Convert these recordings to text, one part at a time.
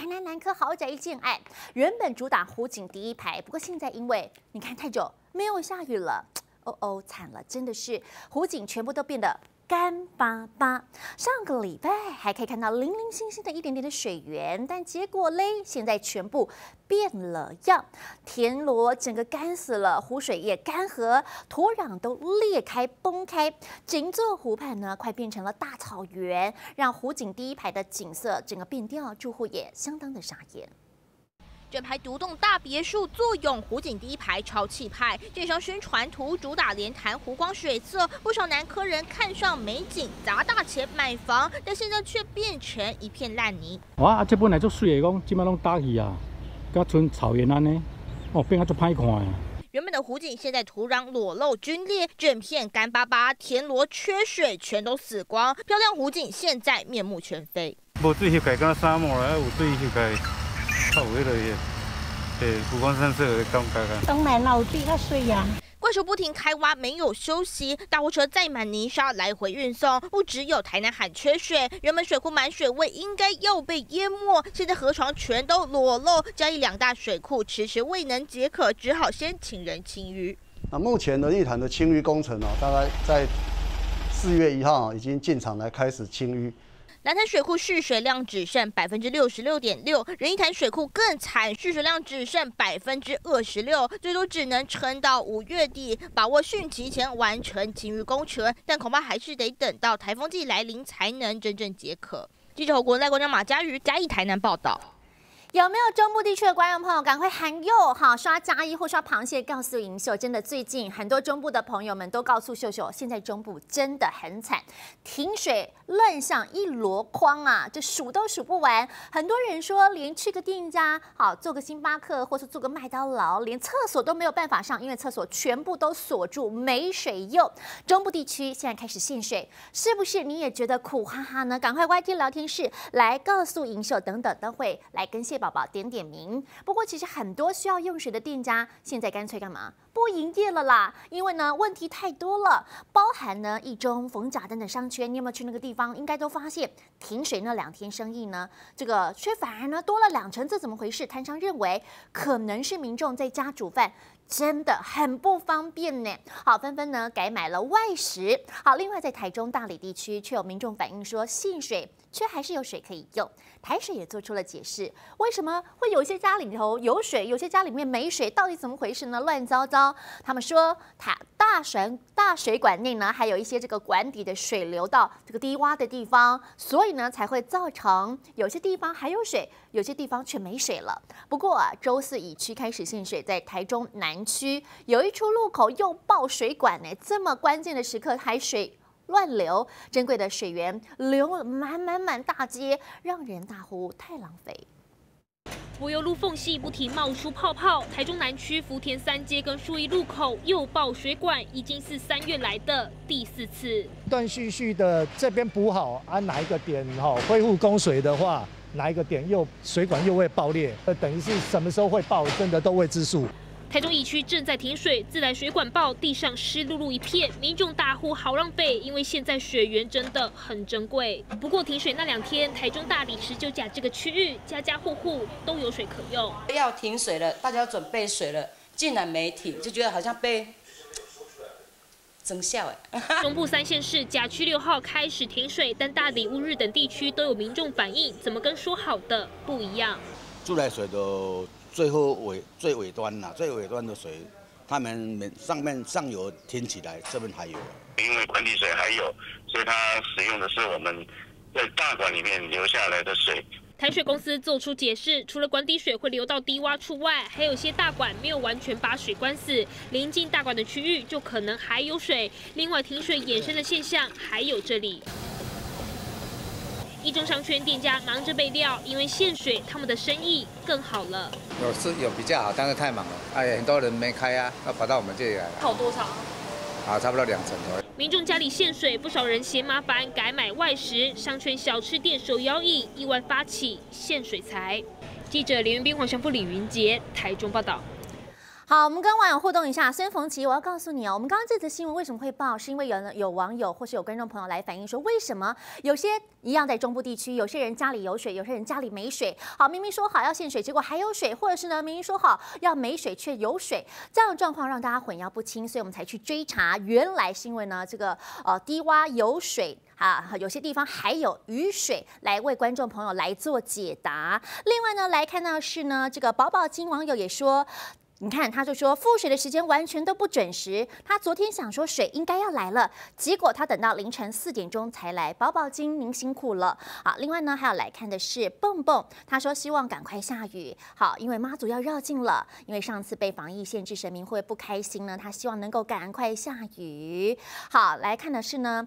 台南南科豪宅一建案，原本主打湖景第一排，不过现在因为你看太久没有下雨了，惨了，真的是湖景全部都变得干巴巴。上个礼拜还可以看到零零星星的一点点的水源，但结果嘞，现在全部变了样，田螺整个干死了，湖水也干涸，土壤都裂开崩开，整座湖畔呢快变成了大草原，让湖景第一排的景色整个变掉，住户也相当的傻眼。 整排独栋大别墅坐拥湖景第一排，超气派。这张宣传图主打连潭湖光水色，不少南科人看上美景，砸大钱买房，但现在却变成一片烂泥。哇，这本来就水的，讲今摆拢打起啊，甲像草原安尼，变啊足歹看的。 原本的湖景现在土壤裸露龟裂，整片干巴巴，田螺缺水全都死光，漂亮湖景现在面目全非。无水翕起，敢沙漠啦，有水翕起，较有迄落个，湖光山色的感觉啊。当然啦，有水较水啊。怪兽不停开挖，没有休息，大货车载满泥沙来回运送。不只有台南喊缺水，原本水库满水位应该要被淹没，现在河床全都裸露，嘉义两大水库迟迟未能解渴，只好先请人清淤。那目前仁义潭的清淤工程大概在4月1号已经进场来开始清淤。 南潭水库蓄水量只剩66.6%，仁义潭水库更惨，蓄水量只剩26%，最多只能撑到5月底，把握汛期前完成清淤工程，但恐怕还是得等到台风季来临才能真正解渴。记者侯国赖国江、马嘉瑜嘉义台南报道。 有没有中部地区的观众朋友，赶快喊哟！好，刷嘉义或刷螃蟹，告诉银秀，真的最近很多中部的朋友们都告诉秀秀，现在中部真的很惨，停水乱象一箩筐啊，这数都数不完。很多人说，连去个店家，好做个星巴克，或是做个麦当劳，连厕所都没有办法上，因为厕所全部都锁住，没水用。中部地区现在开始限水，是不是你也觉得苦哈哈呢？赶快 YT 聊天室来告诉银秀等等，都会来跟谢。 宝宝点名，不过其实很多需要用水的店家现在干脆干嘛？ 不营业了啦，因为呢问题太多了，包含呢一中、逢甲等等商圈，你有没有去那个地方？应该都发现停水那2天生意呢，这个却反而呢多了2成，这怎么回事？摊商认为可能是民众在家煮饭真的很不方便呢，好纷纷呢改买了外食。好，另外在台中大里地区，却有民众反映说限水，却还是有水可以用。台水也做出了解释，为什么会有些家里头有水，有些家里面没水，到底怎么回事呢？乱糟糟。 他们说，大水管内呢，还有一些这个管底的水流到这个低洼的地方，所以呢才会造成有些地方还有水，有些地方却没水了。不过啊，周4以区开始限水，在台中南区有一处路口又爆水管呢，这么关键的时刻还水乱流，珍贵的水源流满大街，让人大呼太浪费。 柏油路缝隙不停冒出泡泡，台中南区福田3街跟树一路口又爆水管，已经是3月来的第4次。断续续的这边补好啊，哪一个点恢复供水的话，哪一个点又水管又会爆裂，等于是什么时候会爆，真的都未知数。 台中一区正在停水，自来水管爆，地上湿漉漉一片，民众大呼好浪费，因为现在水源真的很珍贵。不过停水那2天，台中大里19甲这个区域，家家户户都有水可用。要停水了，大家要准备水了，竟然没停，就觉得好像被整笑哎。中部3县市甲区6号开始停水，但大里、乌日等地区都有民众反映，怎么跟说好的不一样？自来水都。 最尾端的水，他们上游停起来，这边还有。因为管理水还有，所以它使用的是我们在大管里面流下来的水。台水公司做出解释，除了管底水会流到低洼处外，还有些大管没有完全把水关死，临近大管的区域就可能还有水。另外，停水衍生的现象还有这里。 一中商圈店家忙着备料，因为限水，他们的生意更好了。有比较好，但是太忙了，很多人没开啊，要跑到我们这里来了。好多少？啊，差不多2成左右。民众家里限水，不少人嫌麻烦，改买外食。商圈小吃店手摇椅意外发起限水财。记者林云斌、黄祥富、李云杰，台中报道。好，我们跟网友互动一下。孙逢奇，我要告诉你哦，我们刚刚这则新闻为什么会报，是因为有网友或是有观众朋友来反映说，为什么有些一样在中部地区，有些人家里有水，有些人家里没水。好，明明说好要限水，结果还有水，或者是呢，明明说好要没水却有水，这样的状况让大家混淆不清，所以我们才去追查，原来是因为呢这个低洼有水。 啊，有些地方还有雨水，来为观众朋友来做解答。另外呢，来看到是呢，这个宝宝金网友也说。 你看，他就说复水的时间完全都不准时。他昨天想说水应该要来了，结果他等到凌晨4点钟才来。宝宝金，您辛苦了。好，另外呢，还有来看的是蹦蹦，他说希望赶快下雨。好，因为妈祖要绕境了，因为上次被防疫限制，神明会不开心呢。他希望能够赶快下雨。好，来看的是呢，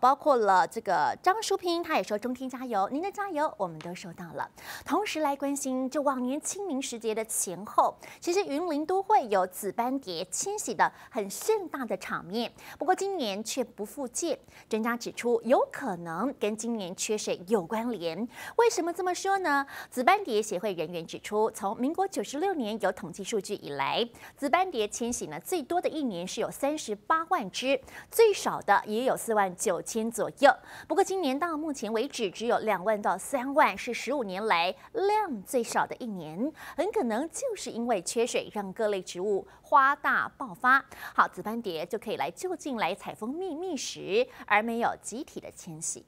包括了这个张淑萍，他也说中天加油，您的加油我们都收到了。同时来关心，就往年清明时节的前后。 其实云林都会有紫斑蝶迁徙的很盛大的场面，不过今年却不复见。专家指出，有可能跟今年缺水有关联。为什么这么说呢？紫斑蝶协会人员指出，从民国96年有统计数据以来，紫斑蝶迁徙呢最多的一年是有38万只，最少的也有4万9千左右。不过今年到目前为止只有2万到3万，是15年来量最少的一年，很可能就是因为缺水。 缺水让各类植物花大爆发，好，紫斑蝶就可以来就近来采蜂蜜觅食，而没有集体的迁徙。